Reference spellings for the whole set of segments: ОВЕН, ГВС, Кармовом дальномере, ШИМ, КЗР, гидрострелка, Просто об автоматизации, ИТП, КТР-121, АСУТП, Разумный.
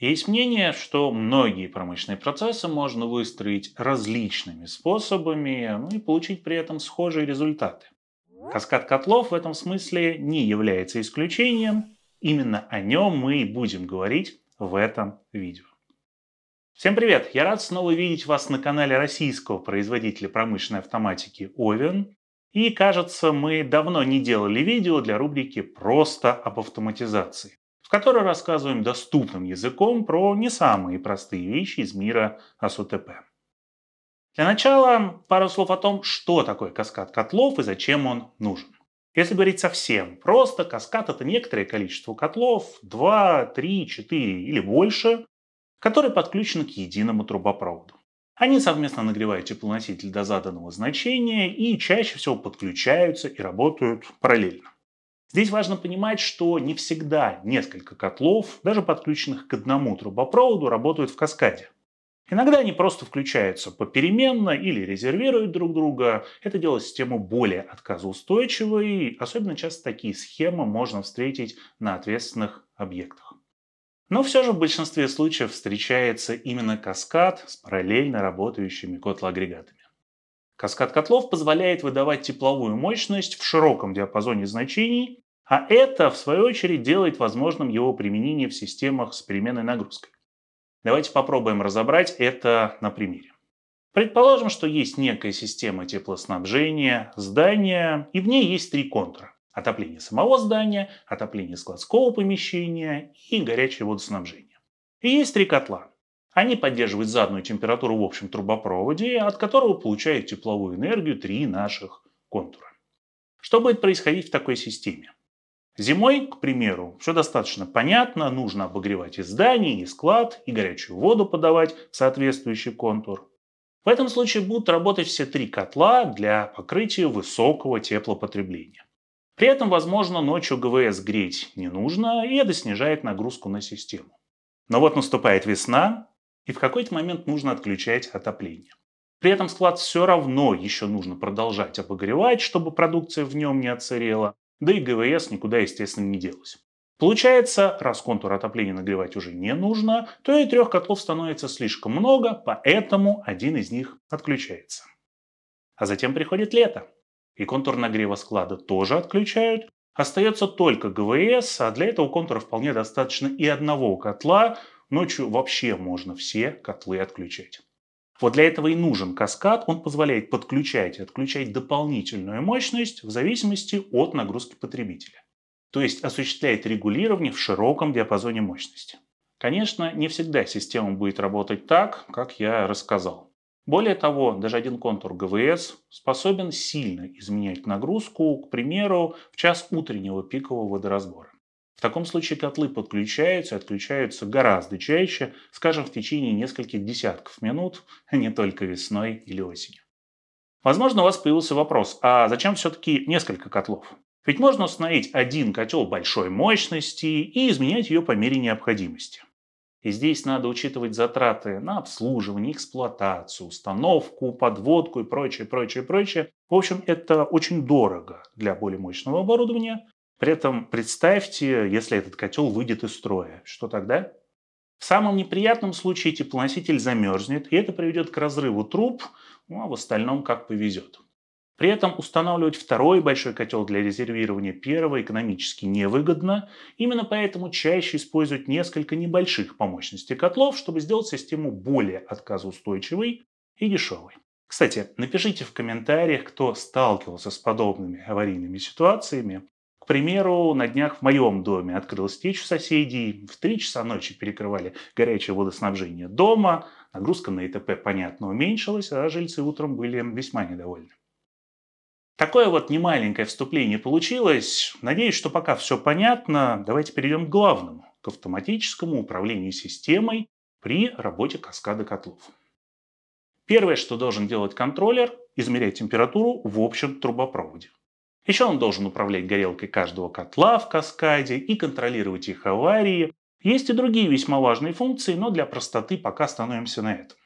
Есть мнение, что многие промышленные процессы можно выстроить различными способами, и получить при этом схожие результаты. Каскад котлов в этом смысле не является исключением. Именно о нем мы и будем говорить в этом видео. Всем привет! Я рад снова видеть вас на канале российского производителя промышленной автоматики ОВЕН. И кажется, мы давно не делали видео для рубрики «Просто об автоматизации», в которой рассказываем доступным языком про не самые простые вещи из мира АСУТП. Для начала пару слов о том, что такое каскад котлов и зачем он нужен. Если говорить совсем просто, каскад — это некоторое количество котлов, 2, 3, 4 или больше, которые подключены к единому трубопроводу. Они совместно нагревают теплоноситель до заданного значения и чаще всего подключаются и работают параллельно. Здесь важно понимать, что не всегда несколько котлов, даже подключенных к одному трубопроводу, работают в каскаде. Иногда они просто включаются попеременно или резервируют друг друга. Это делает систему более отказоустойчивой. Особенно часто такие схемы можно встретить на ответственных объектах. Но все же в большинстве случаев встречается именно каскад с параллельно работающими котлоагрегатами. Каскад котлов позволяет выдавать тепловую мощность в широком диапазоне значений, а это, в свою очередь, делает возможным его применение в системах с переменной нагрузкой. Давайте попробуем разобрать это на примере. Предположим, что есть некая система теплоснабжения здания, и в ней есть три контура: отопление самого здания, отопление складского помещения и горячее водоснабжение. И есть три котла. Они поддерживают заданную температуру в общем трубопроводе, от которого получают тепловую энергию три наших контура. Что будет происходить в такой системе? Зимой, к примеру, все достаточно понятно, нужно обогревать и здание, и склад, и горячую воду подавать в соответствующий контур. В этом случае будут работать все три котла для покрытия высокого теплопотребления. При этом, возможно, ночью ГВС греть не нужно, и это снижает нагрузку на систему. Но вот наступает весна, и в какой-то момент нужно отключать отопление. При этом склад все равно еще нужно продолжать обогревать, чтобы продукция в нем не отсырела. Да и ГВС никуда, естественно, не делась. Получается, раз контур отопления нагревать уже не нужно, то и трех котлов становится слишком много, поэтому один из них отключается. А затем приходит лето, и контур нагрева склада тоже отключают. Остается только ГВС, а для этого контура вполне достаточно и одного котла. Ночью вообще можно все котлы отключать. Вот для этого и нужен каскад. Он позволяет подключать и отключать дополнительную мощность в зависимости от нагрузки потребителя. То есть осуществляет регулирование в широком диапазоне мощности. Конечно, не всегда система будет работать так, как я рассказал. Более того, даже один контур ГВС способен сильно изменять нагрузку, к примеру, в час утреннего пикового водоразбора. В таком случае котлы подключаются и отключаются гораздо чаще, скажем, в течение нескольких десятков минут, а не только весной или осенью. Возможно, у вас появился вопрос, а зачем все-таки несколько котлов? Ведь можно установить один котел большой мощности и изменять ее по мере необходимости. И здесь надо учитывать затраты на обслуживание, эксплуатацию, установку, подводку и прочее. В общем, это очень дорого для более мощного оборудования. При этом представьте, если этот котел выйдет из строя. Что тогда? В самом неприятном случае теплоноситель замерзнет, и это приведет к разрыву труб, а в остальном как повезет. При этом устанавливать второй большой котел для резервирования первого экономически невыгодно. Именно поэтому чаще используют несколько небольших по мощности котлов, чтобы сделать систему более отказоустойчивой и дешевой. Кстати, напишите в комментариях, кто сталкивался с подобными аварийными ситуациями. К примеру, на днях в моем доме открылась течь у соседей, в 3 часа ночи перекрывали горячее водоснабжение дома, нагрузка на ИТП, понятно, уменьшилась, а жильцы утром были весьма недовольны. Такое вот немаленькое вступление получилось. Надеюсь, что пока все понятно. Давайте перейдем к главному, к автоматическому управлению системой при работе каскада котлов. Первое, что должен делать контроллер, измерять температуру в общем трубопроводе. Еще он должен управлять горелкой каждого котла в каскаде и контролировать их аварии. Есть и другие весьма важные функции, но для простоты пока остановимся на этом.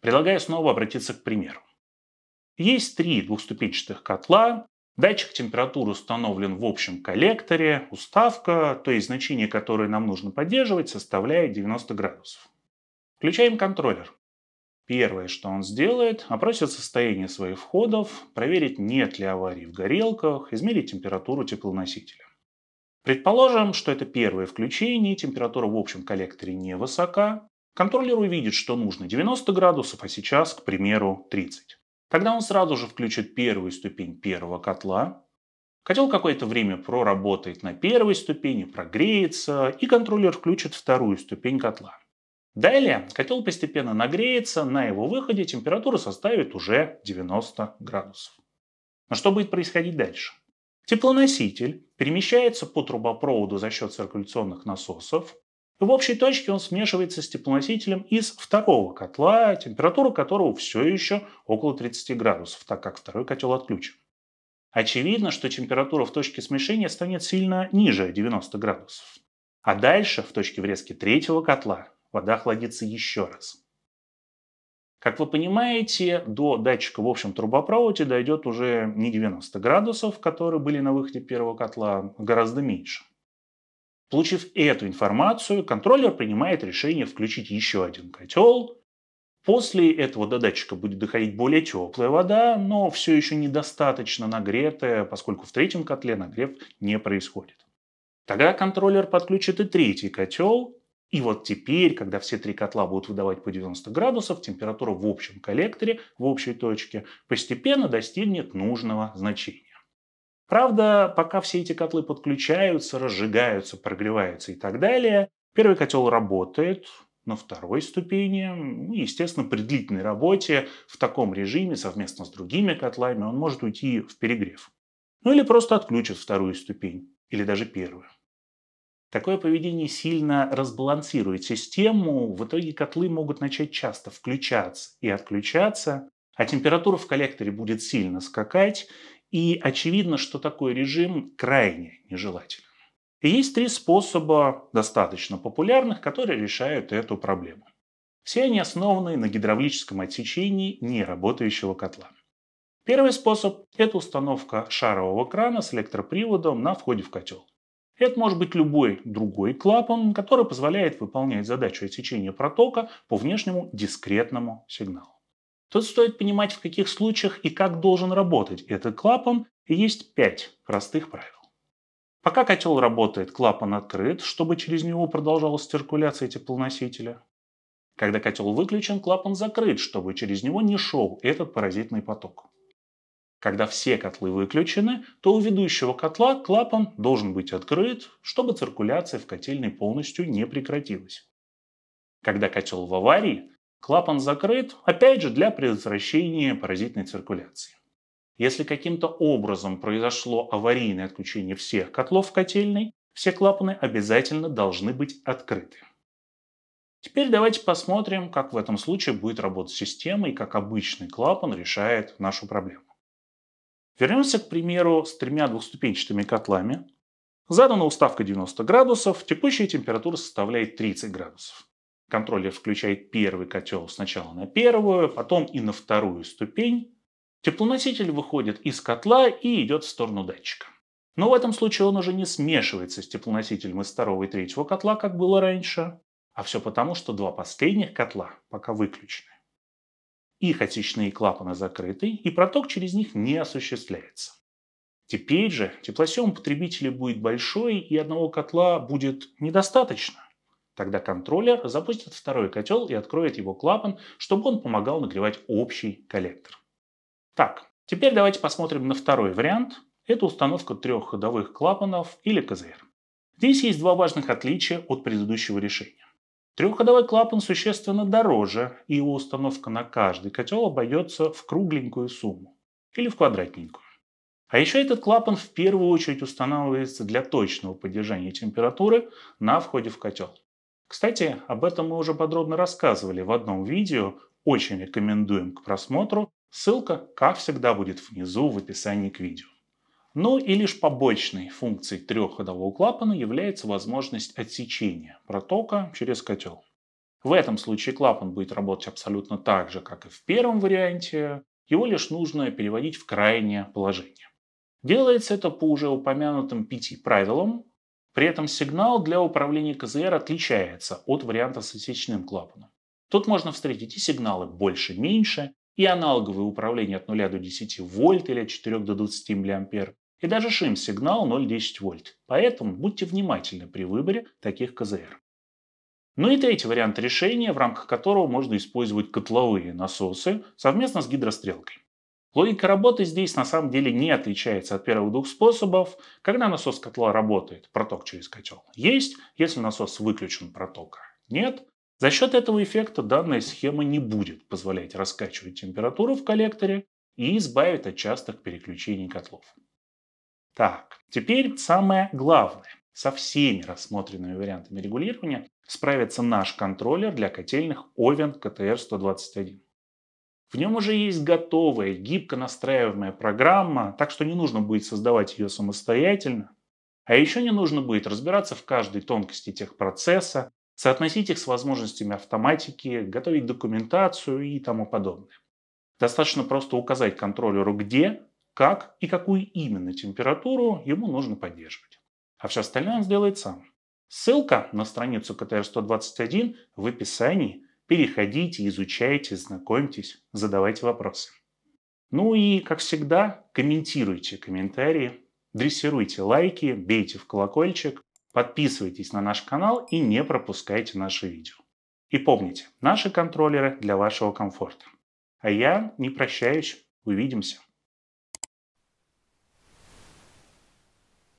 Предлагаю снова обратиться к примеру. Есть три двухступенчатых котла, Датчик температуры установлен в общем коллекторе, уставка, то есть значение, которое нам нужно поддерживать, составляет 90 градусов. Включаем контроллер. Первое, что он сделает, опросит состояние своих входов, проверит, нет ли аварий в горелках, измерить температуру теплоносителя. Предположим, что это первое включение, температура в общем коллекторе невысока. Контроллер увидит, что нужно 90 градусов, а сейчас, к примеру, 30. Тогда он сразу же включит первую ступень первого котла. Котел какое-то время проработает на первой ступени, прогреется, и контроллер включит вторую ступень котла. Далее котел постепенно нагреется, на его выходе температура составит уже 90 градусов. Но что будет происходить дальше? Теплоноситель перемещается по трубопроводу за счет циркуляционных насосов. В общей точке он смешивается с теплоносителем из второго котла, температура которого все еще около 30 градусов, так как второй котел отключен. Очевидно, что температура в точке смешения станет сильно ниже 90 градусов. А дальше, в точке врезки третьего котла, вода охладится еще раз. Как вы понимаете, до датчика в общем трубопроводе дойдет уже не 90 градусов, которые были на выходе первого котла, а гораздо меньше. Получив эту информацию, контроллер принимает решение включить еще один котел. После этого до датчика будет доходить более теплая вода, но все еще недостаточно нагретая, поскольку в третьем котле нагрев не происходит. Тогда контроллер подключит и третий котел. И вот теперь, когда все три котла будут выдавать по 90 градусов, температура в общем коллекторе, в общей точке, постепенно достигнет нужного значения. Правда, пока все эти котлы подключаются, разжигаются, прогреваются и так далее, первый котел работает на второй ступени. И, естественно, при длительной работе в таком режиме совместно с другими котлами он может уйти в перегрев. Ну или просто отключит вторую ступень, или даже первую. Такое поведение сильно разбалансирует систему, в итоге котлы могут начать часто включаться и отключаться, а температура в коллекторе будет сильно скакать. И очевидно, что такой режим крайне нежелателен. И есть три способа, достаточно популярных, которые решают эту проблему. Все они основаны на гидравлическом отсечении неработающего котла. Первый способ – это установка шарового крана с электроприводом на входе в котел. Это может быть любой другой клапан, который позволяет выполнять задачу отсечения протока по внешнему дискретному сигналу. Тут стоит понимать, в каких случаях и как должен работать этот клапан, и есть 5 простых правил. Пока котел работает, клапан открыт, чтобы через него продолжалась циркуляция теплоносителя. Когда котел выключен, клапан закрыт, чтобы через него не шел этот паразитный поток. Когда все котлы выключены, то у ведущего котла клапан должен быть открыт, чтобы циркуляция в котельной полностью не прекратилась. Когда котел в аварии, клапан закрыт, опять же, для предотвращения паразитной циркуляции. Если каким-то образом произошло аварийное отключение всех котлов в котельной, все клапаны обязательно должны быть открыты. Теперь давайте посмотрим, как в этом случае будет работать система и как обычный клапан решает нашу проблему. Вернемся, к примеру, с тремя двухступенчатыми котлами. Задана уставка 90 градусов, текущая температура составляет 30 градусов. Контроллер включает первый котел сначала на первую, потом и на вторую ступень. Теплоноситель выходит из котла и идет в сторону датчика. Но в этом случае он уже не смешивается с теплоносителем из второго и третьего котла, как было раньше. А все потому, что два последних котла пока выключены. Их отсечные клапаны закрыты, и проток через них не осуществляется. Теперь же теплосъем потребителя будет большой, и одного котла будет недостаточно. Тогда контроллер запустит второй котел и откроет его клапан, чтобы он помогал нагревать общий коллектор. Так, теперь давайте посмотрим на второй вариант. Это установка трех ходовых клапанов или КЗР. Здесь есть два важных отличия от предыдущего решения. Трехходовой клапан существенно дороже, и его установка на каждый котел обойдется в кругленькую сумму или в квадратненькую. А еще этот клапан в первую очередь устанавливается для точного поддержания температуры на входе в котел. Кстати, об этом мы уже подробно рассказывали в одном видео, очень рекомендуем к просмотру, ссылка, как всегда, будет внизу в описании к видео. Ну и лишь побочной функцией трехходового клапана является возможность отсечения протока через котел. В этом случае клапан будет работать абсолютно так же, как и в первом варианте, его лишь нужно переводить в крайнее положение. Делается это по уже упомянутым 5 правилам. При этом сигнал для управления КЗР отличается от варианта с отсечным клапаном. Тут можно встретить и сигналы больше-меньше, и аналоговые управления от 0 до 10 вольт или от 4 до 20 миллиампер, и даже шим-сигнал 0-10 вольт. Поэтому будьте внимательны при выборе таких КЗР. Ну и третий вариант решения, в рамках которого можно использовать котловые насосы совместно с гидрострелкой. Логика работы здесь на самом деле не отличается от первых двух способов. Когда насос котла работает, проток через котел есть. Если насос выключен, протока нет. За счет этого эффекта данная схема не будет позволять раскачивать температуру в коллекторе и избавит от частых переключений котлов. Так, теперь самое главное. Со всеми рассмотренными вариантами регулирования справится наш контроллер для котельных ОВЕН КТР-121. В нем уже есть готовая, гибко настраиваемая программа, так что не нужно будет создавать ее самостоятельно. А еще не нужно будет разбираться в каждой тонкости техпроцесса, соотносить их с возможностями автоматики, готовить документацию и тому подобное. Достаточно просто указать контроллеру, где, как и какую именно температуру ему нужно поддерживать. А все остальное он сделает сам. Ссылка на страницу КТР-121 в описании. Переходите, изучайте, знакомьтесь, задавайте вопросы. Ну и, как всегда, комментируйте комментарии, дрессируйте лайки, бейте в колокольчик, подписывайтесь на наш канал и не пропускайте наши видео. И помните, наши контроллеры для вашего комфорта. А я не прощаюсь, увидимся.